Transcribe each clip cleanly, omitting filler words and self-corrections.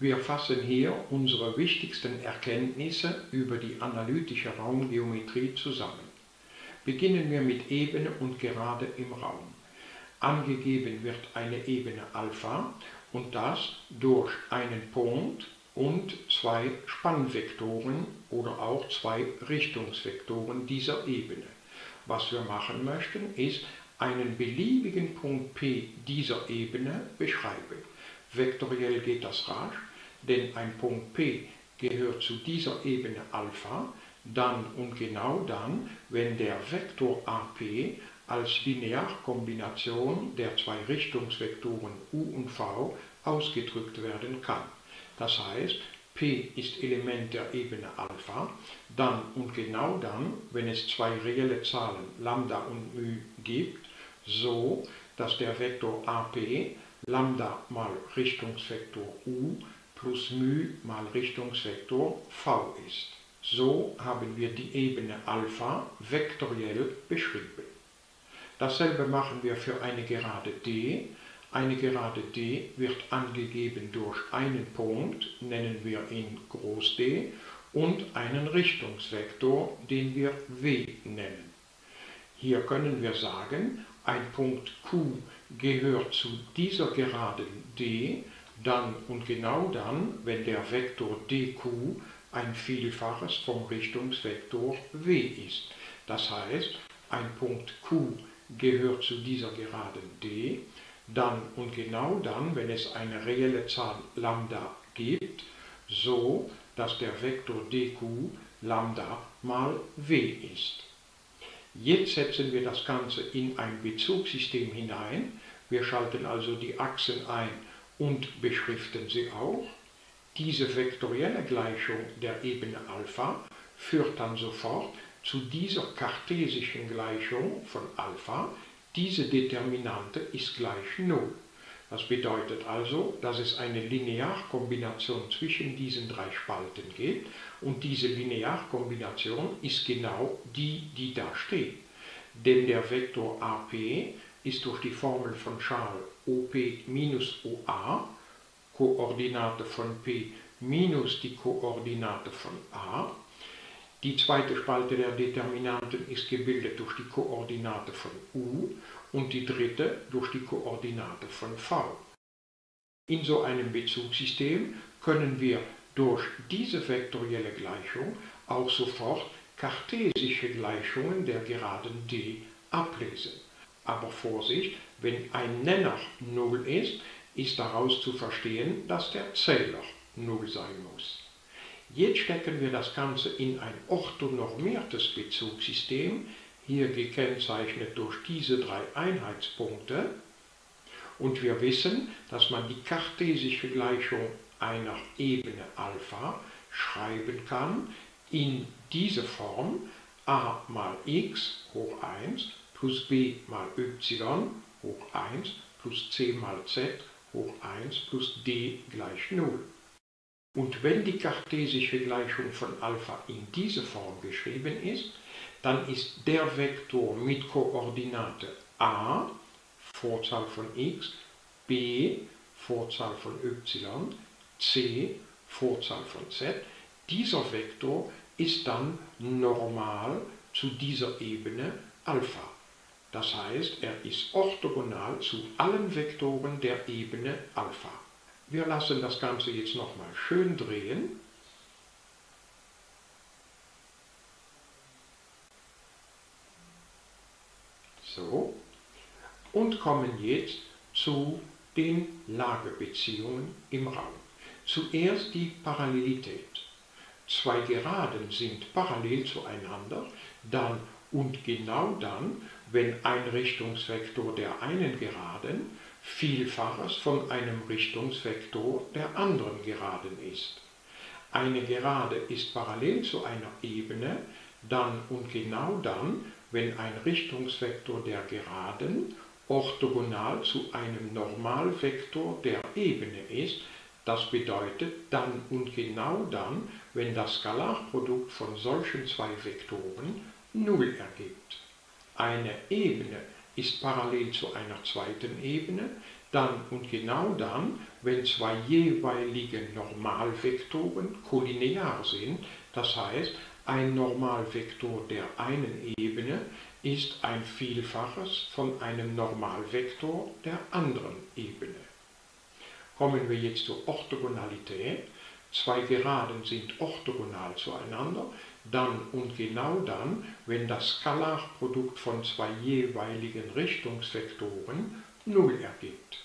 Wir fassen hier unsere wichtigsten Erkenntnisse über die analytische Raumgeometrie zusammen. Beginnen wir mit Ebene und Gerade im Raum. Angegeben wird eine Ebene Alpha und das durch einen Punkt und zwei Spannvektoren oder auch zwei Richtungsvektoren dieser Ebene. Was wir machen möchten, ist einen beliebigen Punkt P dieser Ebene beschreiben. Vektoriell geht das rasch, denn ein Punkt P gehört zu dieser Ebene Alpha, dann und genau dann, wenn der Vektor AP als Linearkombination der zwei Richtungsvektoren U und V ausgedrückt werden kann. Das heißt, P ist Element der Ebene Alpha, dann und genau dann, wenn es zwei reelle Zahlen Lambda und μ gibt, so dass der Vektor AP Lambda mal Richtungsvektor U plus μ mal Richtungsvektor V ist. So haben wir die Ebene Alpha vektoriell beschrieben. Dasselbe machen wir für eine Gerade D. Eine Gerade D wird angegeben durch einen Punkt, nennen wir ihn Groß D, und einen Richtungsvektor, den wir W nennen. Hier können wir sagen, ein Punkt Q gehört zu dieser Geraden D, dann und genau dann, wenn der Vektor dq ein Vielfaches vom Richtungsvektor W ist. Das heißt, ein Punkt Q gehört zu dieser Geraden D, dann und genau dann, wenn es eine reelle Zahl Lambda gibt, so dass der Vektor dq Lambda mal W ist. Jetzt setzen wir das Ganze in ein Bezugssystem hinein. Wir schalten also die Achsen ein und beschriften sie auch. Diese vektorielle Gleichung der Ebene Alpha führt dann sofort zu dieser kartesischen Gleichung von Alpha. Diese Determinante ist gleich 0. Das bedeutet also, dass es eine Linearkombination zwischen diesen drei Spalten gibt und diese Linearkombination ist genau die, die da steht. Denn der Vektor AP ist durch die Formel von Charles OP minus OA, Koordinate von P minus die Koordinate von A. Die zweite Spalte der Determinanten ist gebildet durch die Koordinate von U und die dritte durch die Koordinate von V. In so einem Bezugssystem können wir durch diese vektorielle Gleichung auch sofort kartesische Gleichungen der Geraden D ablesen. Aber Vorsicht, wenn ein Nenner 0 ist, ist daraus zu verstehen, dass der Zähler 0 sein muss. Jetzt stecken wir das Ganze in ein orthonormiertes Bezugssystem, hier gekennzeichnet durch diese drei Einheitspunkte. Und wir wissen, dass man die kartesische Gleichung einer Ebene Alpha schreiben kann in diese Form a mal x hoch 1 plus b mal y hoch 1 plus c mal z hoch 1 plus d gleich 0. Und wenn die kartesische Gleichung von Alpha in diese Form geschrieben ist, dann ist der Vektor mit Koordinate a, Vorzahl von x, b, Vorzahl von y, c, Vorzahl von z, dieser Vektor ist dann normal zu dieser Ebene Alpha. Das heißt, er ist orthogonal zu allen Vektoren der Ebene Alpha. Wir lassen das Ganze jetzt nochmal schön drehen. So. Und kommen jetzt zu den Lagebeziehungen im Raum. Zuerst die Parallelität. Zwei Geraden sind parallel zueinander, dann und genau dann, wenn ein Richtungsvektor der einen Geraden Vielfaches von einem Richtungsvektor der anderen Geraden ist. Eine Gerade ist parallel zu einer Ebene, dann und genau dann, wenn ein Richtungsvektor der Geraden orthogonal zu einem Normalvektor der Ebene ist. Das bedeutet dann und genau dann, wenn das Skalarprodukt von solchen zwei Vektoren 0 ergibt. Eine Ebene ist parallel zu einer zweiten Ebene, dann und genau dann, wenn zwei jeweilige Normalvektoren kollinear sind, das heißt, ein Normalvektor der einen Ebene ist ein Vielfaches von einem Normalvektor der anderen Ebene. Kommen wir jetzt zur Orthogonalität. Zwei Geraden sind orthogonal zueinander, dann und genau dann, wenn das Skalarprodukt von zwei jeweiligen Richtungsvektoren 0 ergibt.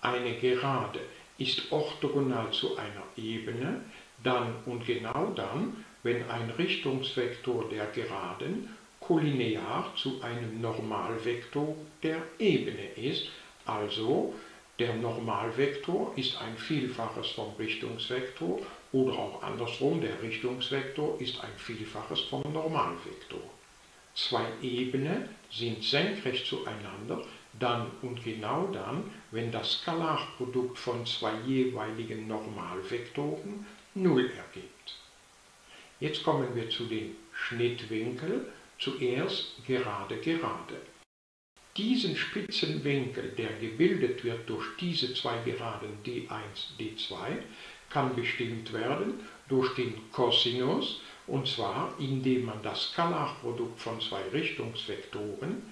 Eine Gerade ist orthogonal zu einer Ebene, dann und genau dann, wenn ein Richtungsvektor der Geraden kollinear zu einem Normalvektor der Ebene ist, also der Normalvektor ist ein Vielfaches vom Richtungsvektor oder auch andersrum, der Richtungsvektor ist ein Vielfaches vom Normalvektor. Zwei Ebenen sind senkrecht zueinander, dann und genau dann, wenn das Skalarprodukt von zwei jeweiligen Normalvektoren 0 ergibt. Jetzt kommen wir zu den Schnittwinkeln, zuerst Gerade-Gerade. Diesen spitzen Winkel, der gebildet wird durch diese zwei Geraden d1, d2, kann bestimmt werden durch den Cosinus, und zwar indem man das Skalarprodukt von zwei Richtungsvektoren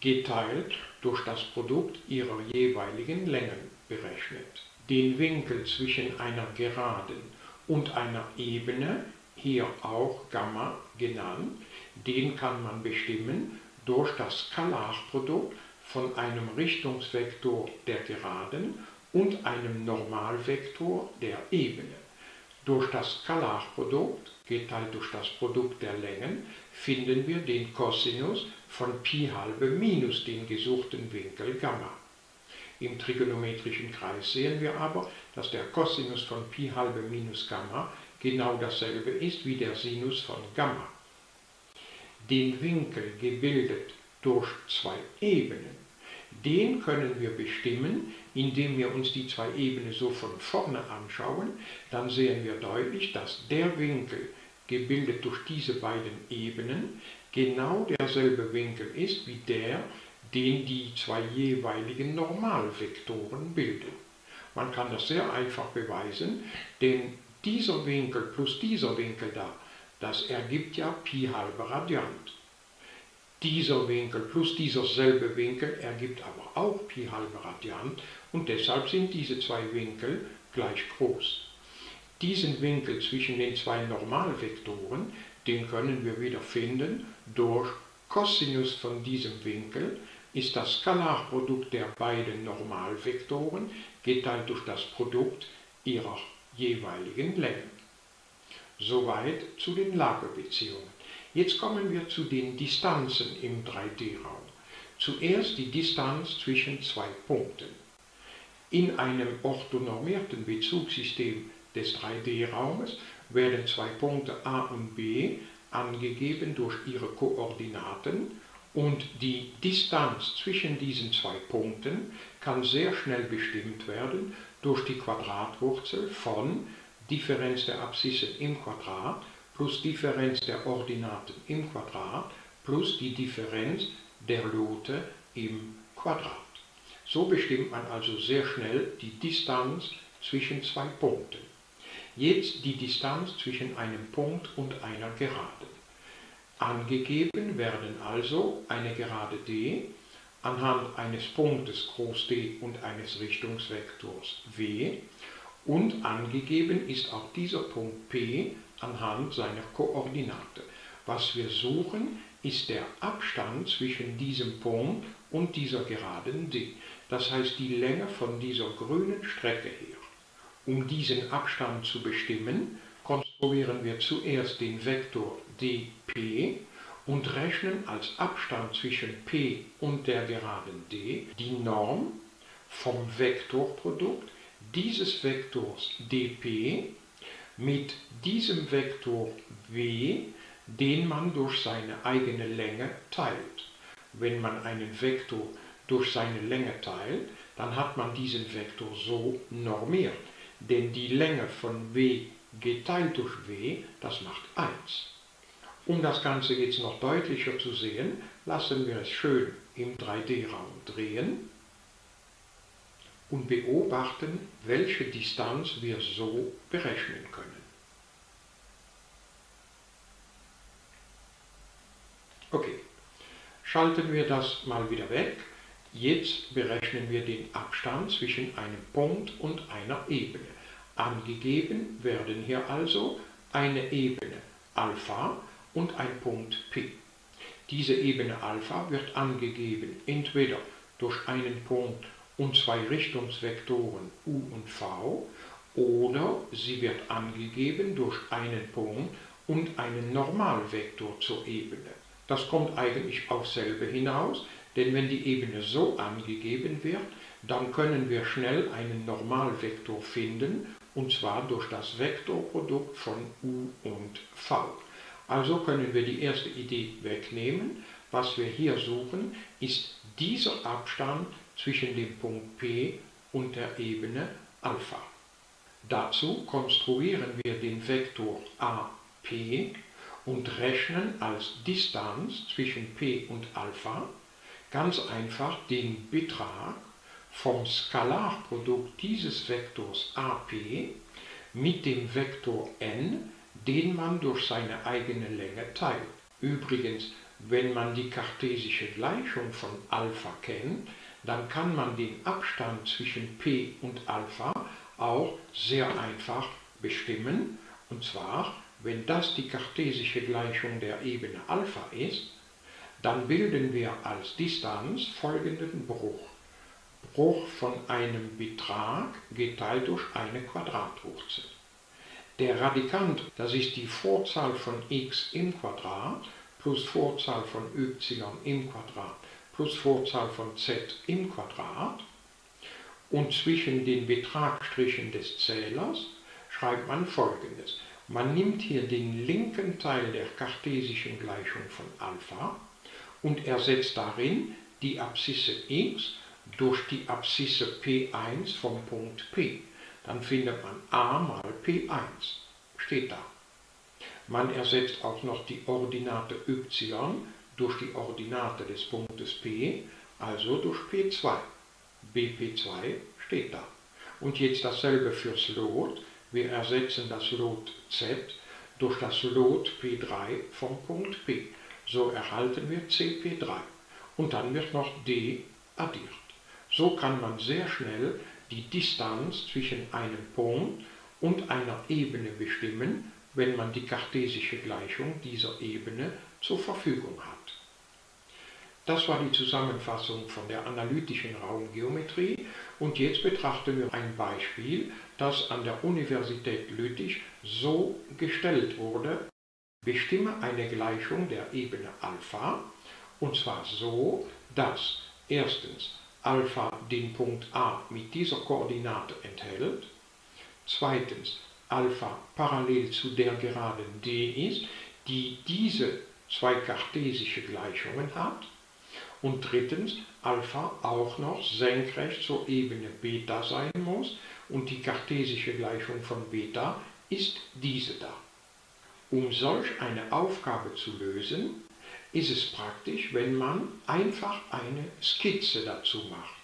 geteilt durch das Produkt ihrer jeweiligen Längen berechnet. Den Winkel zwischen einer Geraden und einer Ebene, hier auch Gamma genannt, den kann man bestimmen durch das Skalarprodukt von einem Richtungsvektor der Geraden und einem Normalvektor der Ebene. Durch das Skalarprodukt, geteilt durch das Produkt der Längen, finden wir den Cosinus von Pi halbe minus den gesuchten Winkel Gamma. Im trigonometrischen Kreis sehen wir aber, dass der Cosinus von Pi halbe minus Gamma genau dasselbe ist wie der Sinus von Gamma. Den Winkel gebildet durch zwei Ebenen, den können wir bestimmen, indem wir uns die zwei Ebenen so von vorne anschauen, dann sehen wir deutlich, dass der Winkel gebildet durch diese beiden Ebenen genau derselbe Winkel ist wie der, den die zwei jeweiligen Normalvektoren bilden. Man kann das sehr einfach beweisen, denn dieser Winkel plus dieser Winkel da, das ergibt ja Pi halbe Radiant. Dieser Winkel plus dieser selbe Winkel ergibt aber auch Pi halbe Radiant und deshalb sind diese zwei Winkel gleich groß. Diesen Winkel zwischen den zwei Normalvektoren, den können wir wieder finden durch Cosinus von diesem Winkel, ist das Skalarprodukt der beiden Normalvektoren geteilt durch das Produkt ihrer jeweiligen Längen. Soweit zu den Lagebeziehungen. Jetzt kommen wir zu den Distanzen im 3D-Raum. Zuerst die Distanz zwischen zwei Punkten. In einem orthonormierten Bezugssystem des 3D-Raumes werden zwei Punkte A und B angegeben durch ihre Koordinaten und die Distanz zwischen diesen zwei Punkten kann sehr schnell bestimmt werden durch die Quadratwurzel von Differenz der Absissen im Quadrat plus Differenz der Ordinaten im Quadrat plus die Differenz der Lote im Quadrat. So bestimmt man also sehr schnell die Distanz zwischen zwei Punkten. Jetzt die Distanz zwischen einem Punkt und einer Geraden. Angegeben werden also eine Gerade D anhand eines Punktes groß D und eines Richtungsvektors W. Und angegeben ist auch dieser Punkt P anhand seiner Koordinate. Was wir suchen, ist der Abstand zwischen diesem Punkt und dieser Geraden D. Das heißt die Länge von dieser grünen Strecke her. Um diesen Abstand zu bestimmen, konstruieren wir zuerst den Vektor dp und rechnen als Abstand zwischen P und der Geraden D die Norm vom Vektorprodukt dieses Vektors dp mit diesem Vektor w, den man durch seine eigene Länge teilt. Wenn man einen Vektor durch seine Länge teilt, dann hat man diesen Vektor so normiert. Denn die Länge von w geteilt durch w, das macht 1. Um das Ganze jetzt noch deutlicher zu sehen, lassen wir es schön im 3D-Raum drehen. und beobachten, welche Distanz wir so berechnen können. Okay, schalten wir das mal wieder weg. Jetzt berechnen wir den Abstand zwischen einem Punkt und einer Ebene. Angegeben werden hier also eine Ebene Alpha und ein Punkt P. Diese Ebene Alpha wird angegeben entweder durch einen Punkt und zwei Richtungsvektoren U und V, oder sie wird angegeben durch einen Punkt und einen Normalvektor zur Ebene. Das kommt eigentlich auf selbe hinaus, denn wenn die Ebene so angegeben wird, dann können wir schnell einen Normalvektor finden, und zwar durch das Vektorprodukt von U und V. Also können wir die erste Idee wegnehmen. Was wir hier suchen, ist dieser Abstand zwischen dem Punkt P und der Ebene Alpha. Dazu konstruieren wir den Vektor AP und rechnen als Distanz zwischen P und Alpha ganz einfach den Betrag vom Skalarprodukt dieses Vektors AP mit dem Vektor n, den man durch seine eigene Länge teilt. Übrigens, wenn man die kartesische Gleichung von Alpha kennt, dann kann man den Abstand zwischen P und Alpha auch sehr einfach bestimmen. Und zwar, wenn das die kartesische Gleichung der Ebene Alpha ist, dann bilden wir als Distanz folgenden Bruch. Bruch von einem Betrag geteilt durch eine Quadratwurzel. Der Radikant, das ist die Vorzahl von x im Quadrat plus Vorzahl von y im Quadrat plus Vorzahl von z im Quadrat, und zwischen den Betragsstrichen des Zählers schreibt man Folgendes. Man nimmt hier den linken Teil der kartesischen Gleichung von Alpha und ersetzt darin die Abszisse x durch die Abszisse P1 vom Punkt P. Dann findet man a mal P1, steht da. Man ersetzt auch noch die Ordinate y durch die Ordinate des Punktes P, also durch P2. Bp2 steht da. Und jetzt dasselbe fürs Lot. Wir ersetzen das Lot z durch das Lot P3 vom Punkt P. So erhalten wir Cp3. Und dann wird noch d addiert. So kann man sehr schnell die Distanz zwischen einem Punkt und einer Ebene bestimmen, wenn man die kartesische Gleichung dieser Ebene zur Verfügung hat. Das war die Zusammenfassung von der analytischen Raumgeometrie, und jetzt betrachten wir ein Beispiel, das an der Universität Lüttich so gestellt wurde. Bestimme eine Gleichung der Ebene Alpha, und zwar so, dass erstens Alpha den Punkt A mit dieser Koordinate enthält, zweitens Alpha parallel zu der Geraden D ist, die diese zwei kartesische Gleichungen hat, und drittens Alpha auch noch senkrecht zur Ebene Beta sein muss, und die kartesische Gleichung von Beta ist diese da. Um solch eine Aufgabe zu lösen, ist es praktisch, wenn man einfach eine Skizze dazu macht.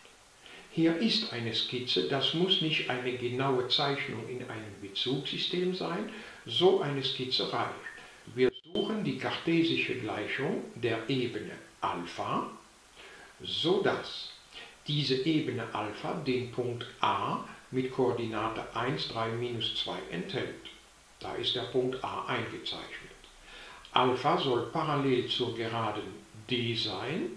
Hier ist eine Skizze, das muss nicht eine genaue Zeichnung in einem Bezugssystem sein, so eine Skizze reicht. Wir suchen die kartesische Gleichung der Ebene Alpha, sodass diese Ebene Alpha den Punkt A mit Koordinate 1, 3, minus 2 enthält. Da ist der Punkt A eingezeichnet. Alpha soll parallel zur Geraden D sein,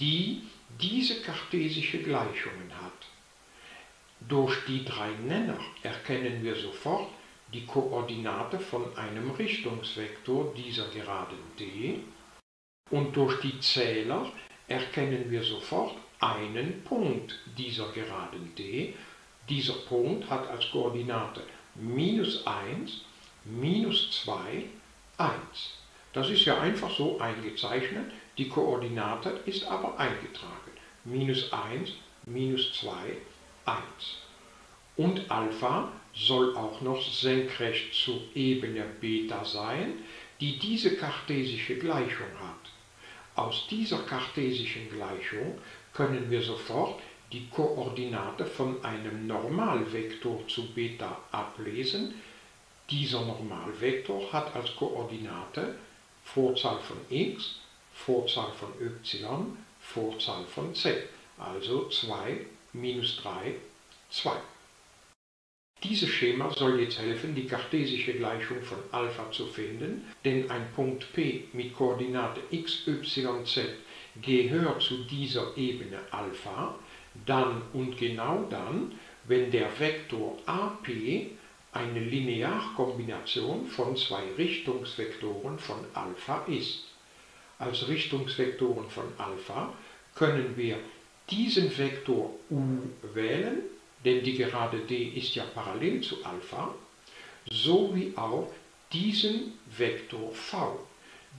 die diese kartesische Gleichungen hat. Durch die drei Nenner erkennen wir sofort die Koordinate von einem Richtungsvektor dieser Geraden D, und durch die Zähler erkennen wir sofort einen Punkt dieser Geraden D. Dieser Punkt hat als Koordinate minus 1, minus 2, 1. Das ist ja einfach so eingezeichnet, die Koordinate ist aber eingetragen. Minus 1, minus 2, 1. Und Alpha soll auch noch senkrecht zur Ebene Beta sein, die diese kartesische Gleichung hat. Aus dieser kartesischen Gleichung können wir sofort die Koordinate von einem Normalvektor zu Beta ablesen. Dieser Normalvektor hat als Koordinate Vorzahl von x, Vorzahl von y, Vorzahl von z, also 2, minus 3, 2. Dieses Schema soll jetzt helfen, die kartesische Gleichung von Alpha zu finden, denn ein Punkt P mit Koordinate x, y, z gehört zu dieser Ebene Alpha, dann und genau dann, wenn der Vektor AP eine Linearkombination von zwei Richtungsvektoren von Alpha ist. Als Richtungsvektoren von Alpha können wir diesen Vektor U wählen, denn die Gerade D ist ja parallel zu Alpha, sowie auch diesen Vektor V,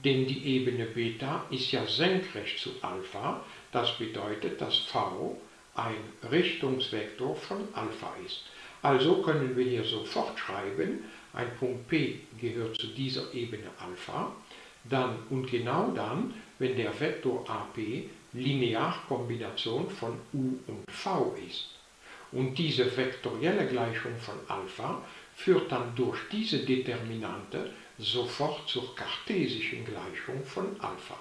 denn die Ebene Beta ist ja senkrecht zu Alpha, das bedeutet, dass V ein Richtungsvektor von Alpha ist. Also können wir hier sofort schreiben, ein Punkt P gehört zu dieser Ebene Alpha, dann und genau dann, wenn der Vektor AP Linearkombination von U und V ist. Und diese vektorielle Gleichung von Alpha führt dann durch diese Determinante sofort zur kartesischen Gleichung von Alpha.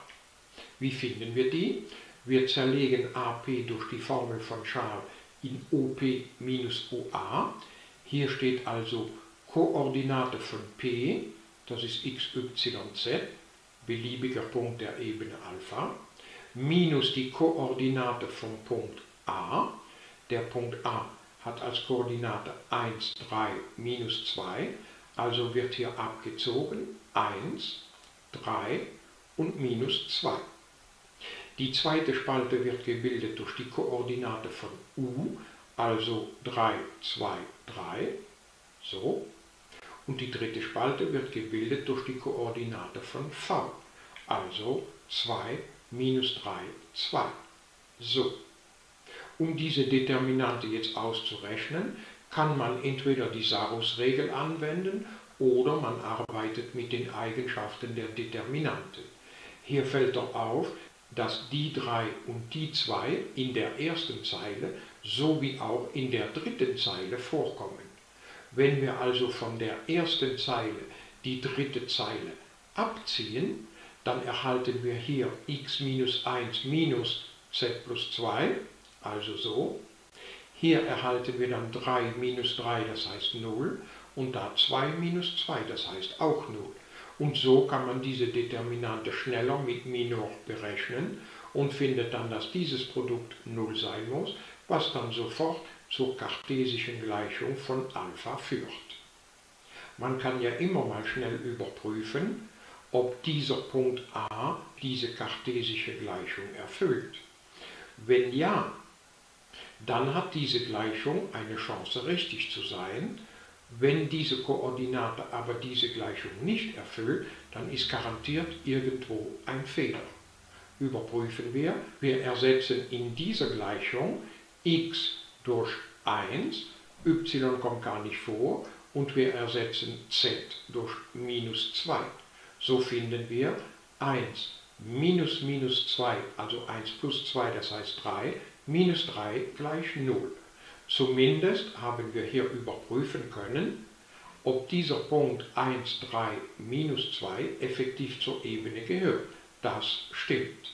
Wie finden wir die? Wir zerlegen AP durch die Formel von Charles in OP minus OA. Hier steht also Koordinate von P, das ist x, y, z, beliebiger Punkt der Ebene Alpha, minus die Koordinate von Punkt A. Der Punkt A hat als Koordinate 1, 3, minus 2, also wird hier abgezogen 1, 3 und minus 2. Die zweite Spalte wird gebildet durch die Koordinate von U, also 3, 2, 3, so. Und die dritte Spalte wird gebildet durch die Koordinate von V, also 2, minus 3, 2, so. Um diese Determinante jetzt auszurechnen, kann man entweder die Sarrus-Regel anwenden oder man arbeitet mit den Eigenschaften der Determinante. Hier fällt doch auf, dass die 3 und die 2 in der ersten Zeile sowie auch in der dritten Zeile vorkommen. Wenn wir also von der ersten Zeile die dritte Zeile abziehen, dann erhalten wir hier x minus 1 minus z plus 2, also so. Hier erhalten wir dann 3 minus 3, das heißt 0, und da 2 minus 2, das heißt auch 0. Und so kann man diese Determinante schneller mit Minor berechnen und findet dann, dass dieses Produkt 0 sein muss, was dann sofort zur kartesischen Gleichung von Alpha führt. Man kann ja immer mal schnell überprüfen, ob dieser Punkt A diese kartesische Gleichung erfüllt. Wenn ja, dann hat diese Gleichung eine Chance, richtig zu sein. Wenn diese Koordinate aber diese Gleichung nicht erfüllt, dann ist garantiert irgendwo ein Fehler. Überprüfen wir. Wir ersetzen in dieser Gleichung x durch 1, y kommt gar nicht vor, und wir ersetzen z durch minus 2. So finden wir 1 minus minus 2, also 1 plus 2, das heißt 3, minus 3 gleich 0. Zumindest haben wir hier überprüfen können, ob dieser Punkt 1, 3, minus 2 effektiv zur Ebene gehört. Das stimmt.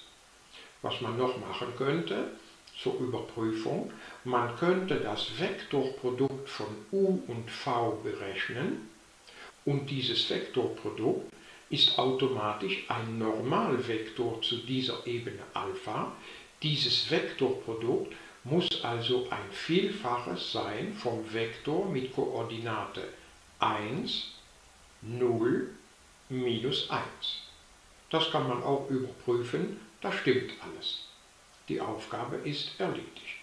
Was man noch machen könnte, zur Überprüfung, man könnte das Vektorprodukt von U und V berechnen und dieses Vektorprodukt ist automatisch ein Normalvektor zu dieser Ebene Alpha. Dieses Vektorprodukt muss also ein Vielfaches sein vom Vektor mit Koordinate 1, 0, minus 1. Das kann man auch überprüfen, das stimmt alles. Die Aufgabe ist erledigt.